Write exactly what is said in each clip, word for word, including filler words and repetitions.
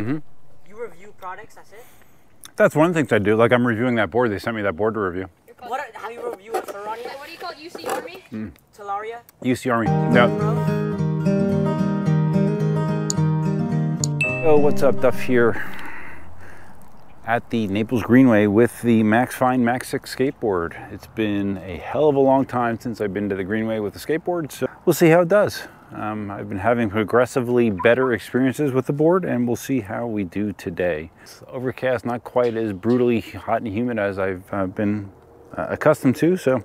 Mm-hmm. You review products, that's it? That's one of the things I do. Like, I'm reviewing that board. They sent me that board to review. What are, have you reviewed Sur-Ron? What do you call it? U C Army? Mm. Talaria? U C Army. Yeah. Oh, what's up? Duf here at the Naples Greenway with the Maxfind Max six skateboard. It's been a hell of a long time since I've been to the Greenway with the skateboard, so we'll see how it does. Um, I've been having progressively better experiences with the board, and we'll see how we do today. It's overcast, not quite as brutally hot and humid as I've uh, been uh, accustomed to, so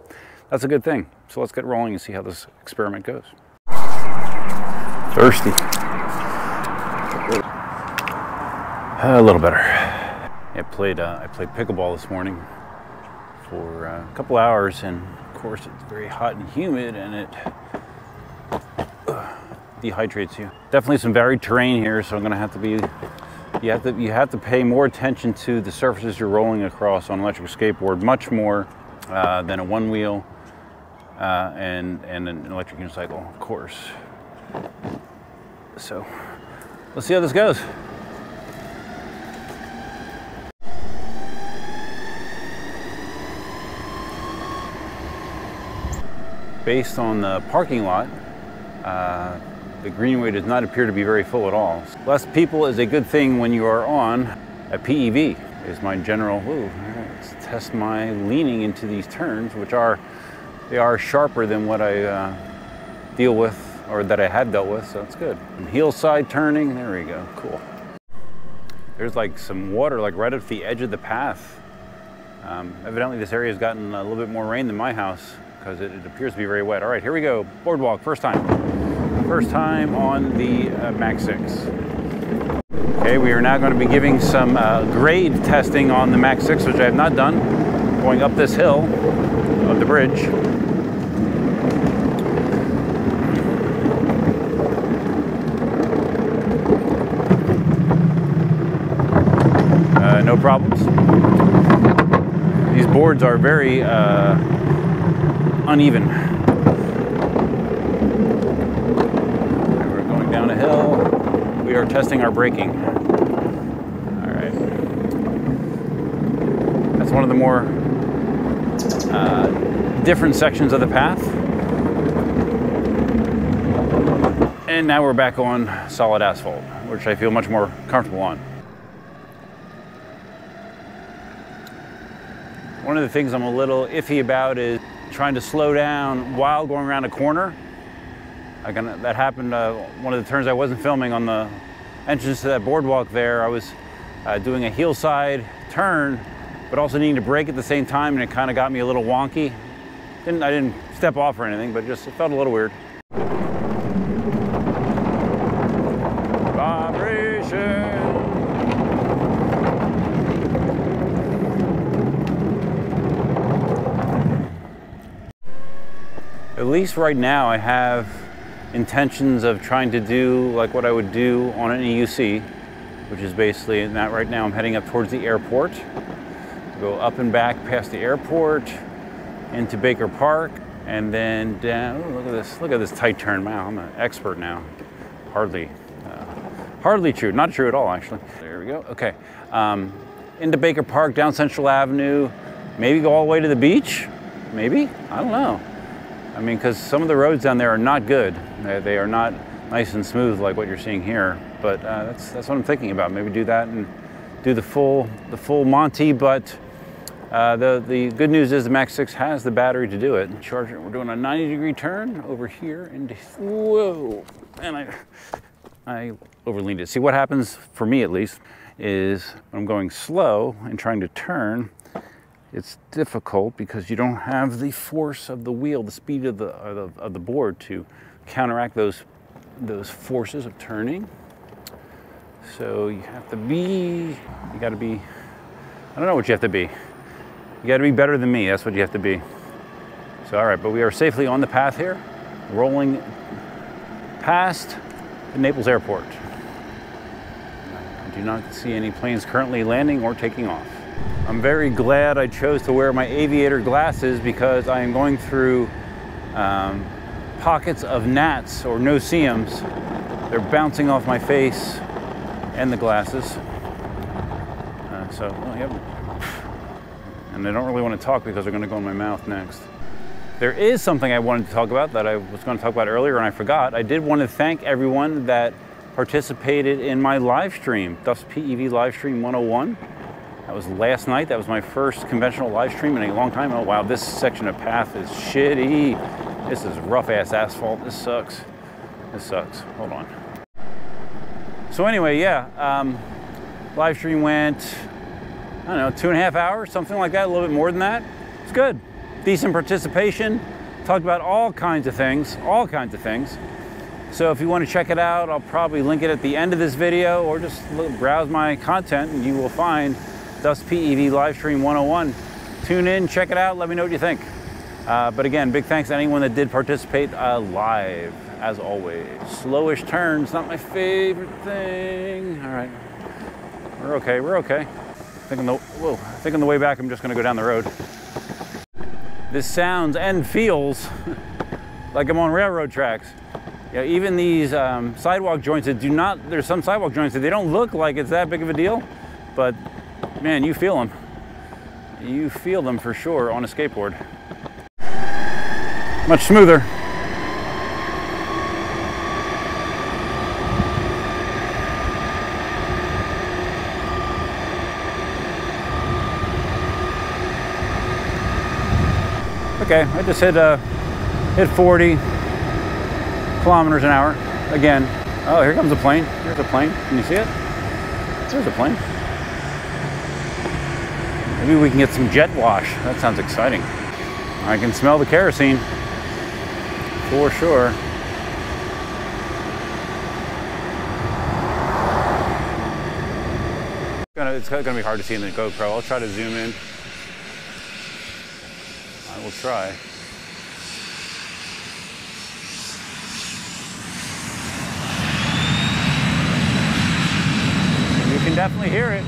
that's a good thing. So let's get rolling and see how this experiment goes. Thirsty. A little better. I played, uh, I played pickleball this morning for uh, a couple hours, and of course it's very hot and humid, and it dehydrates you. Definitely some varied terrain here, so I'm gonna have to be you have to you have to pay more attention to the surfaces you're rolling across on an electric skateboard, much more uh, than a one wheel uh, and and an electric unicycle, of course. So let's see how this goes. Based on the parking lot, uh, the Greenway does not appear to be very full at all. Less people is a good thing when you are on a P E V, is my general, ooh, let's test my leaning into these turns, which are, they are sharper than what I uh, deal with, or that I had dealt with, so it's good. And heel side turning, there we go, cool. There's like some water like right up the edge of the path. Um, evidently this area has gotten a little bit more rain than my house, because it, it appears to be very wet. All right, here we go, boardwalk, first time. First time on the uh, Max six. Okay, we are now going to be giving some uh, grade testing on the Max six, which I have not done. Going up this hill of the bridge. Uh, no problems. These boards are very uh, uneven. We are testing our braking. All right. That's one of the more uh, different sections of the path. And now we're back on solid asphalt, which I feel much more comfortable on. One of the things I'm a little iffy about is trying to slow down while going around a corner. I can, that happened uh, one of the turns I wasn't filming on the entrance to that boardwalk there. I was uh, doing a heel side turn, but also needing to brake at the same time, and it kind of got me a little wonky. Didn't, I didn't step off or anything, but just it felt a little weird. Vibration! At least right now I have intentions of trying to do like what I would do on an E U C, which is basically that right now I'm heading up towards the airport. Go up and back past the airport into Baker Park, and then down. Ooh, look at this! Look at this tight turn. Wow, I'm an expert now. Hardly, uh, hardly true. Not true at all, actually. There we go. Okay, um, into Baker Park, down Central Avenue, maybe go all the way to the beach. Maybe, I don't know. I mean, because some of the roads down there are not good. They are not nice and smooth like what you're seeing here. But uh, that's that's what I'm thinking about. Maybe do that and do the full the full Monty. But uh, the the good news is the Max six has the battery to do it. Charge it. We're doing a ninety degree turn over here and whoa! And I I overleaned it. See what happens for me at least is when I'm going slow and trying to turn. It's difficult because you don't have the force of the wheel, the speed of the, of the of the board to counteract those those forces of turning. So you have to be, you got to be. I don't know what you have to be. You got to be better than me. That's what you have to be. So all right, but we are safely on the path here, rolling past the Naples Airport. I do not see any planes currently landing or taking off. I'm very glad I chose to wear my aviator glasses because I am going through um, pockets of gnats or no-see-ums. They're bouncing off my face and the glasses. Uh, so, well, yeah. And I don't really want to talk because they're going to go in my mouth next. There is something I wanted to talk about that I was going to talk about earlier and I forgot. I did want to thank everyone that participated in my live stream, Duf's P E V live stream one oh one. That was last night. That was my first conventional live stream in a long time. Oh wow, this section of path is shitty. This is rough ass asphalt. This sucks. This sucks. Hold on. So anyway, yeah, um, live stream went, I don't know, two and a half hours, something like that, a little bit more than that. It's good. Decent participation. Talked about all kinds of things, all kinds of things. So if you want to check it out, I'll probably link it at the end of this video, or just browse my content and you will find Duf's P E V Livestream one oh one. Tune in, check it out, let me know what you think. Uh, but again, big thanks to anyone that did participate uh, live, as always. Slowish turns, not my favorite thing. All right, we're okay, we're okay. I think on the, whoa, I think on the way back, I'm just gonna go down the road. This sounds and feels like I'm on railroad tracks. You know, even these um, sidewalk joints that do not, there's some sidewalk joints that they don't look like it's that big of a deal, but man, you feel them. You feel them for sure on a skateboard. Much smoother. Okay, I just hit uh, hit forty kilometers an hour again. Oh, here comes a plane. Here's a plane. Can you see it? There's a plane. Maybe we can get some jet wash. That sounds exciting. I can smell the kerosene for sure. It's going to be hard to see in the GoPro. I'll try to zoom in. I will try. You can definitely hear it.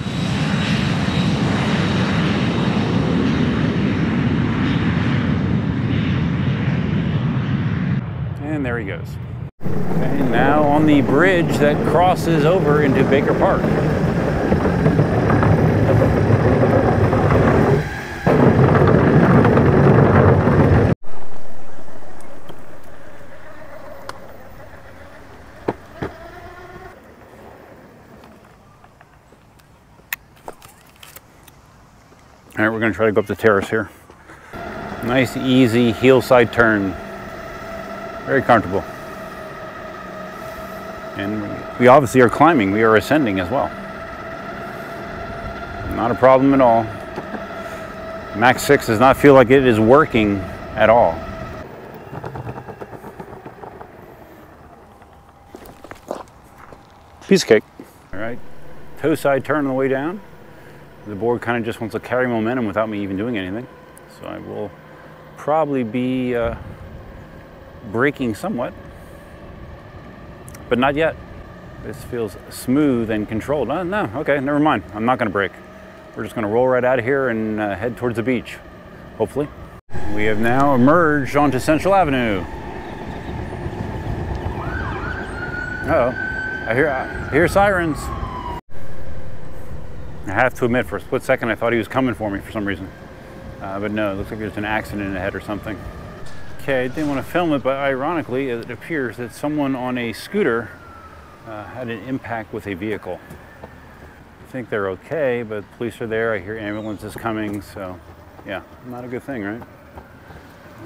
And there he goes. And now on the bridge that crosses over into Baker Park. All right, we're gonna try to go up the terrace here. Nice, easy heel side turn. Very comfortable. And we obviously are climbing, we are ascending as well. Not a problem at all. Max six does not feel like it is working at all. Piece of cake. All right, toe side turn on the way down. The board kind of just wants to carry momentum without me even doing anything. So I will probably be uh, braking somewhat, but not yet. This feels smooth and controlled. Oh, no, okay, never mind. I'm not gonna brake. We're just gonna roll right out of here and uh, head towards the beach, hopefully. We have now emerged onto Central Avenue. Uh-oh, I hear, I hear sirens. I have to admit, for a split second, I thought he was coming for me for some reason. Uh, but no, it looks like there's an accident ahead or something. Okay, I didn't want to film it, but ironically, it appears that someone on a scooter uh, had an impact with a vehicle. I think they're okay, but police are there. I hear ambulances coming, so yeah, not a good thing, right?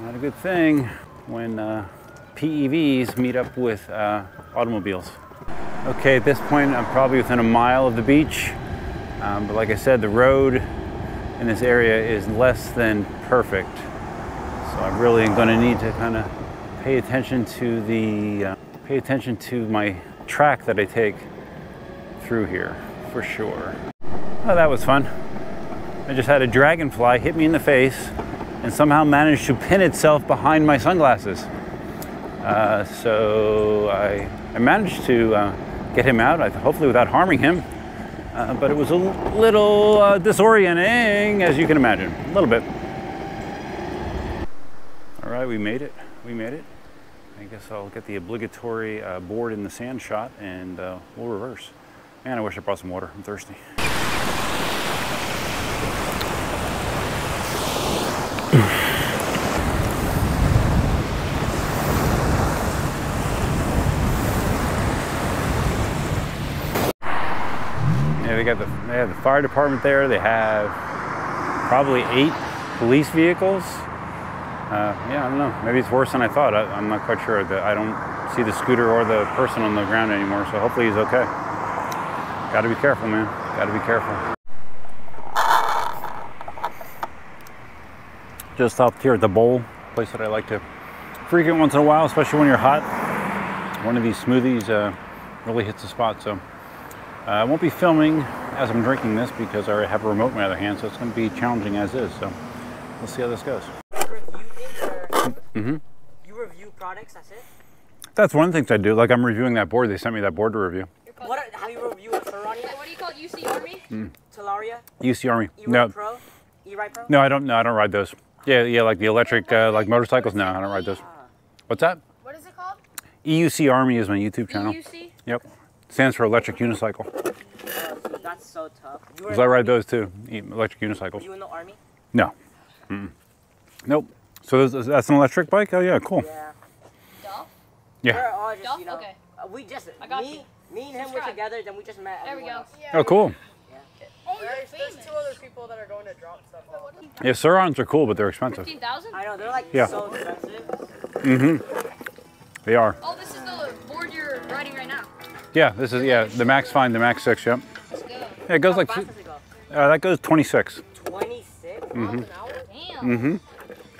Not a good thing when uh, P E Vs meet up with uh, automobiles. Okay, at this point, I'm probably within a mile of the beach. Um, but like I said, the road in this area is less than perfect. So I really am going to need to kind of pay attention to the, uh, pay attention to my track that I take through here for sure. Oh, that was fun. I just had a dragonfly hit me in the face and somehow managed to pin itself behind my sunglasses. Uh, so I, I managed to uh, get him out, hopefully without harming him. Uh, but it was a little uh, disorienting, as you can imagine, a little bit. All right, we made it, we made it. I guess I'll get the obligatory uh, board in the sand shot and uh, we'll reverse. Man, I wish I brought some water. I'm thirsty. Yeah, they got the they have the fire department there. They have probably eight police vehicles. Uh, yeah, I don't know. Maybe it's worse than I thought. I, I'm not quite sure. The, I don't see the scooter or the person on the ground anymore, so hopefully he's okay. Gotta be careful, man. Gotta be careful. Just stopped here at the Bowl, a place that I like to frequent once in a while, especially when you're hot. One of these smoothies uh, really hits the spot, so uh, I won't be filming as I'm drinking this because I already have a remote in my other hand, so it's gonna be challenging as is, so we'll see how this goes. Mm-hmm. You review products, that's it? That's one of the things I do. Like, I'm reviewing that board. They sent me that board to review. What are, how you review it? Sur-Ron? What do you call it? U C Army? Mm. Talaria? U C Army. E-Ride no. Pro? E-Ride Pro? No, I don't, no, I don't ride those. Yeah, yeah, like the electric, uh, like motorcycles? No, I don't ride those. What's that? What is it called? E U C Army is my YouTube channel. E U C? Yep. Stands for Electric Unicycle. Oh, that's so tough. Because I ride those too, electric unicycles. Were you in the Army? No. Mm-mm. Nope. So that's an electric bike? Oh yeah, cool. Yeah. Duf? Yeah. We're all just, Duf? You know, okay. We just, I got me, you. me and him Subscribe. were together, then we just met everyone else. Yeah. Oh, cool. Yeah. Oh, there's, there's two other people that are going to drop stuff off. Yeah, Sur-Rons are cool, but they're expensive. fifteen thousand? I know, they're like yeah. so expensive. Mm-hmm. They are. Oh, this is the board you're riding right now. Yeah, this is, yeah, the Maxfind, the Max six, yep. Let's go. Yeah, it goes How like, fast does it go? Uh, that goes twenty-six. twenty-six? Mm-hmm. Miles an hour? Damn. Mm-hmm.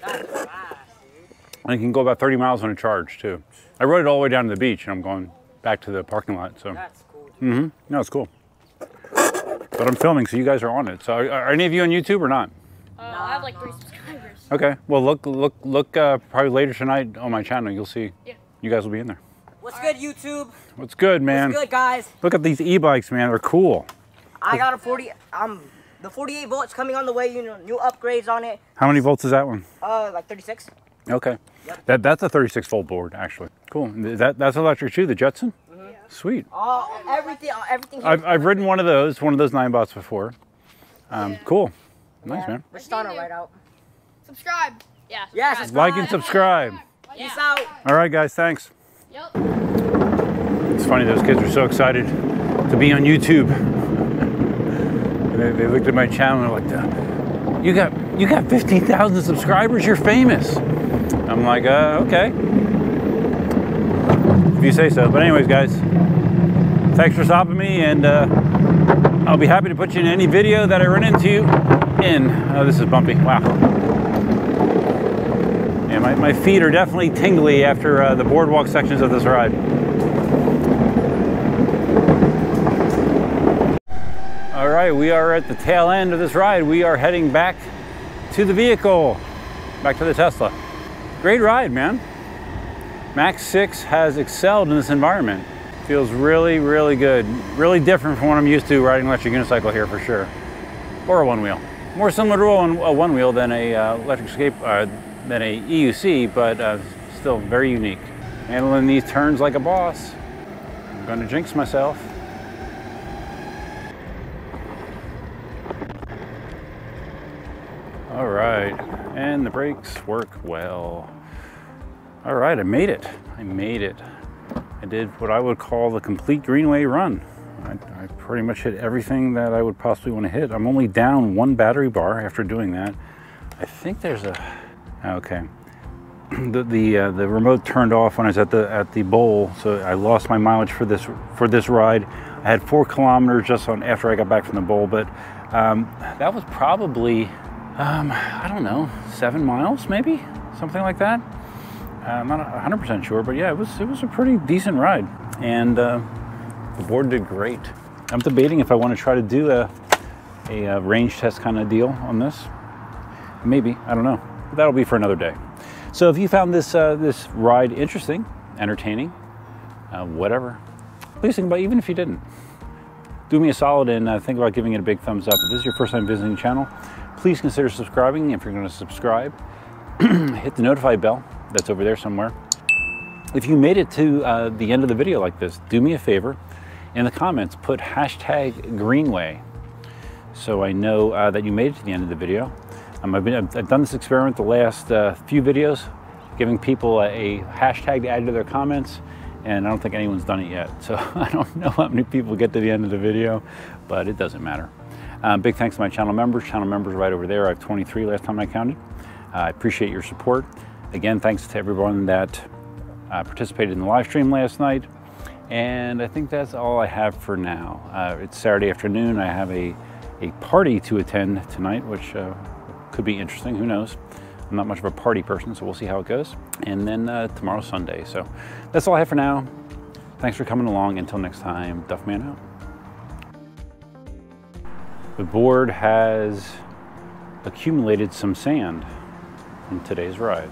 That's fast, dude. And it can go about thirty miles on a charge, too. I rode it all the way down to the beach, and I'm going back to the parking lot, so. That's cool, dude. Mm-hmm. No, it's cool. But I'm filming, so you guys are on it. So are, are any of you on YouTube or not? Uh, I have like three subscribers. Okay. Well, look, look, look, uh, probably later tonight on my channel, you'll see. Yeah. You guys will be in there. What's all good, right. YouTube? What's good, man? What's good, guys? Look at these e-bikes, man. They're cool. I got a forty, I'm... Um, the forty-eight volts coming on the way, you know, new upgrades on it. How many volts is that one? Uh, like thirty-six. Okay. Yep. That That's a thirty-six volt board, actually. Cool. That That's electric too, the Jetson? Mm-hmm. Yeah. Sweet. Oh, uh, everything, uh, everything. Here. I've, I've ridden one of those, one of those Ninebots before. Um, yeah. Cool. Nice, yeah. man. We're starting right out. Subscribe. Yeah, subscribe. Yeah, subscribe. Like and subscribe. Yeah. Peace out. All right, guys, thanks. Yep. It's funny, those kids are so excited to be on YouTube. They looked at my channel and they're like, you got, you got fifteen thousand subscribers, you're famous. I'm like, uh, okay. If you say so. But anyways, guys, thanks for stopping me, and uh, I'll be happy to put you in any video that I run into you in. Oh, this is bumpy, wow. Yeah, my, my feet are definitely tingly after uh, the boardwalk sections of this ride. We are at the tail end of this ride. We are heading back to the vehicle, back to the Tesla. Great ride, man. Max six has excelled in this environment. Feels really, really good. Really different from what I'm used to riding electric unicycle here, for sure. Or a one wheel. More similar to a one wheel than a uh, electric escape, uh, than a E U C, but uh, still very unique. Handling these turns like a boss. I'm gonna jinx myself. All right, and the brakes work well. All right, I made it, I made it. I did what I would call the complete Greenway run. I, I pretty much hit everything that I would possibly want to hit. I'm only down one battery bar after doing that. I think there's a, okay. The, the, uh, the remote turned off when I was at the, at the Bowl, so I lost my mileage for this, for this ride. I had four kilometers just on after I got back from the Bowl, but um, that was probably, Um, I don't know, seven miles maybe, something like that. Uh, I'm not one hundred percent sure, but yeah, it was it was a pretty decent ride, and uh, the board did great. I'm debating if I want to try to do a a, a range test kind of deal on this. Maybe, I don't know. But that'll be for another day. So if you found this uh, this ride interesting, entertaining, uh, whatever, please think about it, even if you didn't. Do me a solid and uh, think about giving it a big thumbs up. If this is your first time visiting the channel, please consider subscribing. If you're going to subscribe, hit the notify bell that's over there somewhere. If you made it to uh, the end of the video like this, do me a favor in the comments, put hashtag Greenway, so I know uh, that you made it to the end of the video. Um, I've, been, I've done this experiment the last uh, few videos, giving people a, a hashtag to add to their comments, and I don't think anyone's done it yet. So I don't know how many people get to the end of the video, but it doesn't matter. Um, big thanks to my channel members. Channel members are right over there. I have twenty-three last time I counted. Uh, I appreciate your support. Again, thanks to everyone that uh, participated in the live stream last night. And I think that's all I have for now. Uh, it's Saturday afternoon. I have a, a party to attend tonight, which uh, could be interesting. Who knows? I'm not much of a party person, so we'll see how it goes. And then uh, tomorrow's Sunday. So that's all I have for now. Thanks for coming along. Until next time, Duf Man out. The board has accumulated some sand in today's ride.